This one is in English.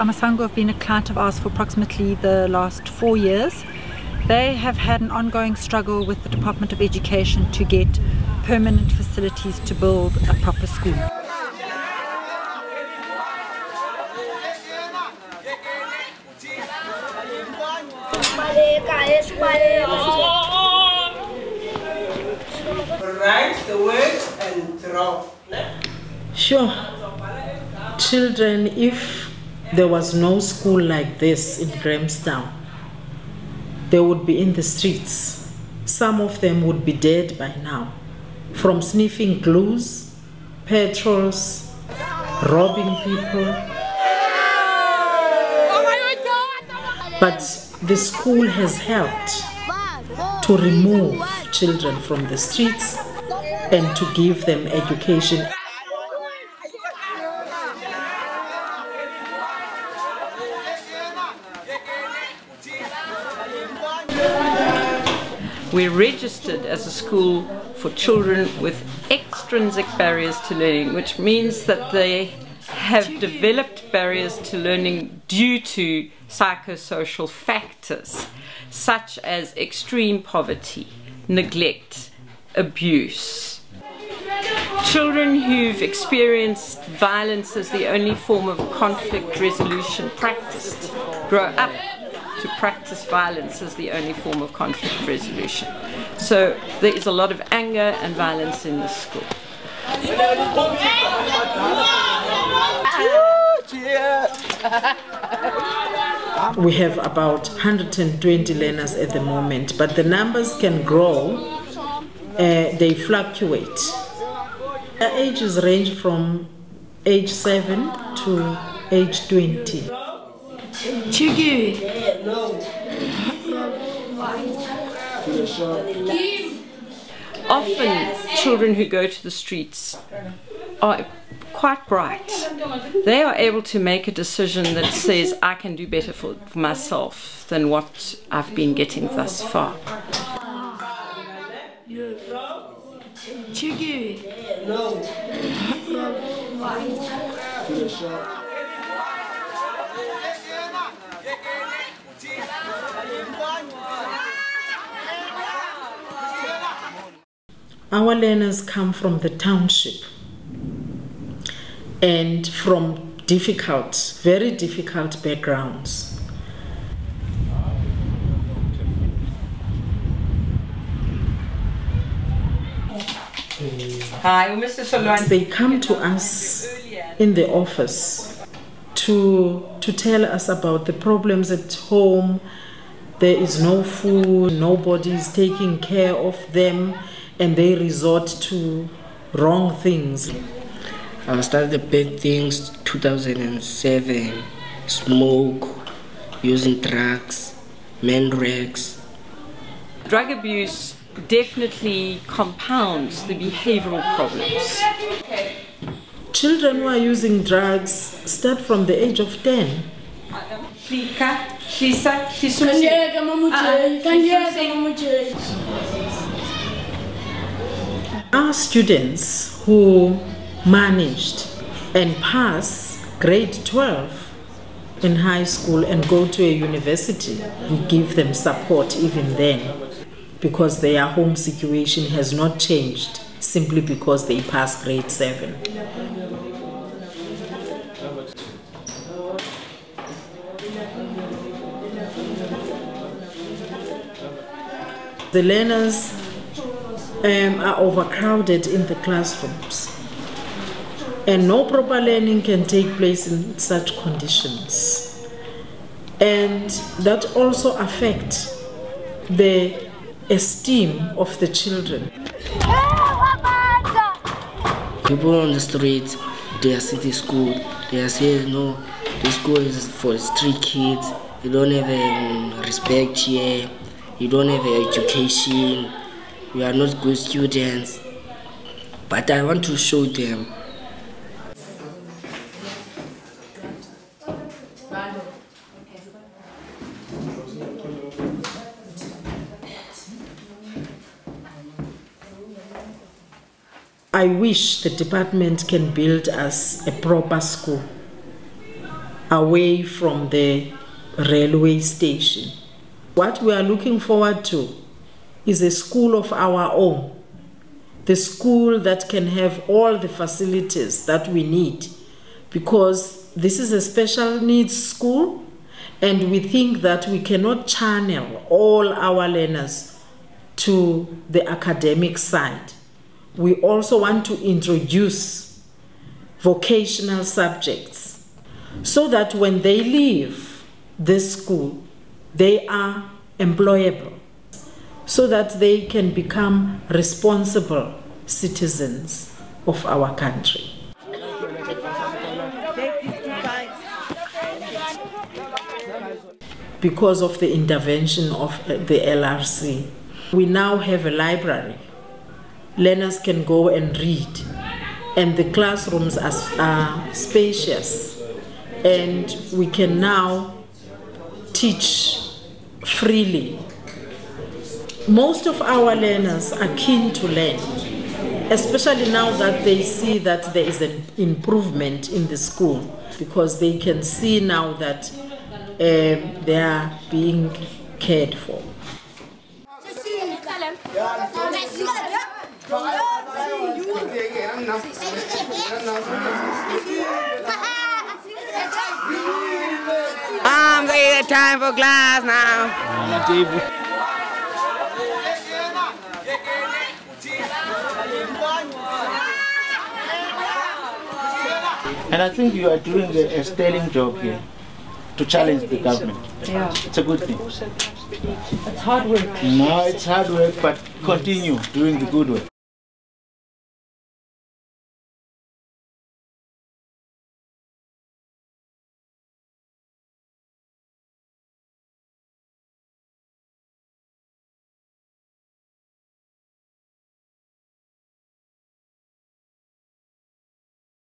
Amasango have been a client of ours for approximately the last 4 years. They have had an ongoing struggle with the Department of Education to get permanent facilities to build a proper school. Write the word and draw. Sure. Children, if there was no school like this in Grahamstown, they would be in the streets. Some of them would be dead by now, from sniffing glues, petrols, robbing people. But the school has helped to remove children from the streets and to give them education. We're registered as a school for children with extrinsic barriers to learning, which means that they have developed barriers to learning due to psychosocial factors such as extreme poverty, neglect, abuse. Children who've experienced violence as the only form of conflict resolution practiced grow up to practice violence as the only form of conflict resolution. So there is a lot of anger and violence in this school. We have about 120 learners at the moment, but the numbers can grow, they fluctuate. Their ages range from age 7 to age 20. Often children who go to the streets are quite bright. They are able to make a decision that says, I can do better for myself than what I've been getting thus far. Our learners come from the township and from difficult, very difficult backgrounds. They come to us in the office to tell us about the problems at home. There is no food, nobody is taking care of them, and they resort to wrong things. I started the bad things 2007, smoke, using drugs, men rags. Drug abuse definitely compounds the behavioral problems. Children who are using drugs start from the age of 10. Our students who managed and pass grade 12 in high school and go to a university, we give them support even then, because their home situation has not changed simply because they pass grade 7. The learners are overcrowded in the classrooms, and no proper learning can take place in such conditions. And that also affects the esteem of the children. People on the street, they are city school, they are saying, no, the school is for street kids, you don't have respect here, you don't have education, you are not good students. But I want to show them. I wish the department can build us a proper school away from the railway station. What we are looking forward to is a school of our own, the school that can have all the facilities that we need, because this is a special needs school, and we think that we cannot channel all our learners to the academic side. We also want to introduce vocational subjects so that when they leave this school, they are employable, so that they can become responsible citizens of our country. Because of the intervention of the LRC, we now have a library. Learners can go and read, and the classrooms are spacious, and we can now teach freely. Most of our learners are keen to learn, especially now that they see that there is an improvement in the school, because they can see now that they are being cared for. It's time for class now. And I think you are doing a sterling job here to challenge the government. Yeah. It's a good thing. It's hard work. No, it's hard work, but continue doing the good work.